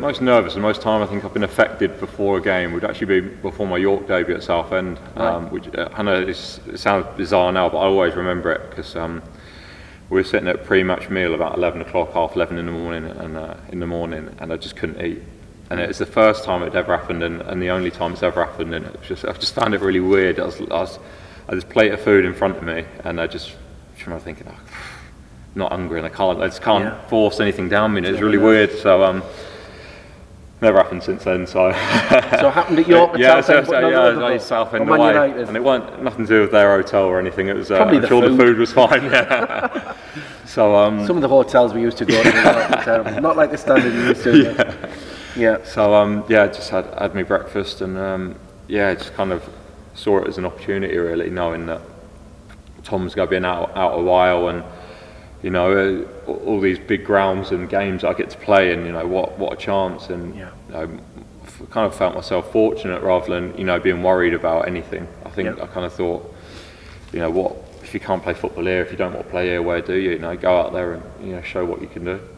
But most nervous and most time I think I've been affected before a game would actually be before my York debut at South End, which I know it sounds bizarre now, but I always remember it because we were sitting at a pre-match meal about 11 o'clock, half 11 in the morning, and I just couldn't eat. And it's the first time it ever happened, and the only time it's ever happened, and it was just, I just found it really weird. I had this plate of food in front of me, and I just remember thinking, oh, not hungry, and I just can't force anything down me. And it's really weird. So never happened since then. So so it happened at York, South End away, and it weren't nothing to do with their hotel or anything. It was I'm sure the food was fine. Yeah. So some of the hotels we used to go to, not like the standard we used to. Yeah. Yeah. So I just had my breakfast, and yeah, just kind of saw it as an opportunity, really, knowing that Tom's going to be out a while, and you know, all these big grounds and games I get to play, and you know, what a chance, and yeah. You know, I kind of felt myself fortunate rather than, you know, being worried about anything. I think yeah. I kind of thought, you know, what if you can't play football here, if you don't want to play here, where do you? You know, go out there and, you know, show what you can do.